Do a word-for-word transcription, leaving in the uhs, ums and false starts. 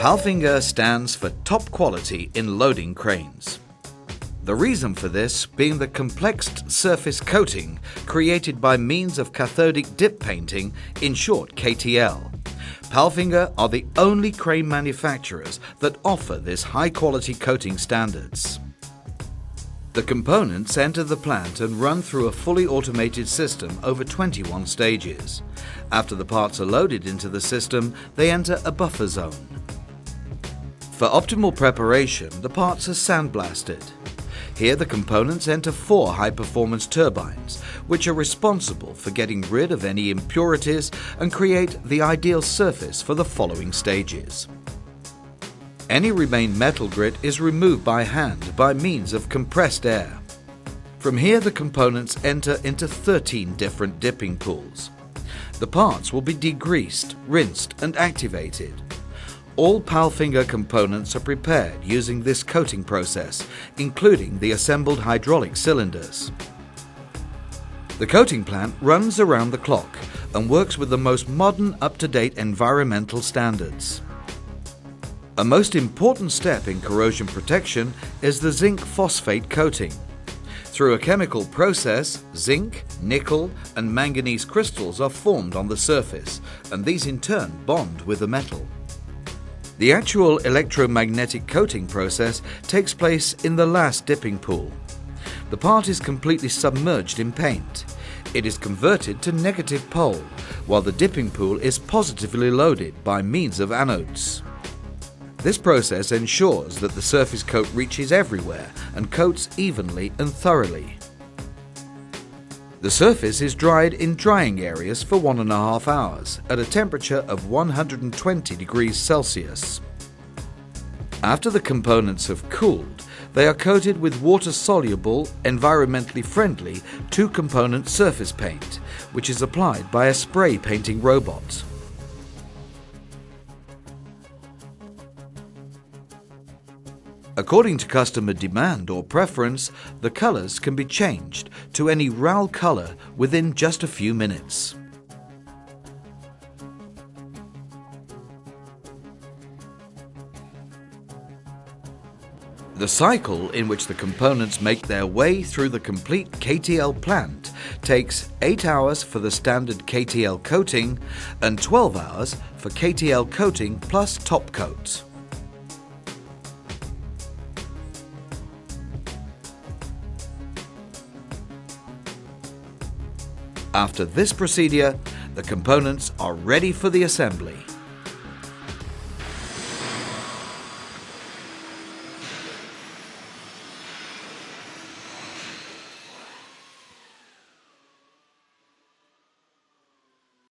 Palfinger stands for top quality in loading cranes. The reason for this being the complexed surface coating created by means of cathodic dip painting, in short K T L. Palfinger are the only crane manufacturers that offer this high-quality coating standards. The components enter the plant and run through a fully automated system over twenty-one stages. After the parts are loaded into the system, they enter a buffer zone. For optimal preparation, the parts are sandblasted. Here the components enter four high-performance turbines, which are responsible for getting rid of any impurities and create the ideal surface for the following stages. Any remaining metal grit is removed by hand by means of compressed air. From here the components enter into thirteen different dipping pools. The parts will be degreased, rinsed and activated. All Palfinger components are prepared using this coating process, including the assembled hydraulic cylinders. The coating plant runs around the clock and works with the most modern, up-to-date environmental standards. A most important step in corrosion protection is the zinc phosphate coating. Through a chemical process, zinc, nickel and manganese crystals are formed on the surface, and these in turn bond with the metal. The actual electromagnetic coating process takes place in the last dipping pool. The part is completely submerged in paint. It is converted to negative pole, while the dipping pool is positively loaded by means of anodes. This process ensures that the surface coat reaches everywhere and coats evenly and thoroughly. The surface is dried in drying areas for one and a half hours at a temperature of one hundred twenty degrees Celsius. After the components have cooled, they are coated with water-soluble, environmentally friendly two-component surface paint, which is applied by a spray painting robot. According to customer demand or preference, the colours can be changed to any RAL colour within just a few minutes. The cycle in which the components make their way through the complete K T L plant takes eight hours for the standard K T L coating and twelve hours for K T L coating plus top coat. After this procedure, the components are ready for the assembly.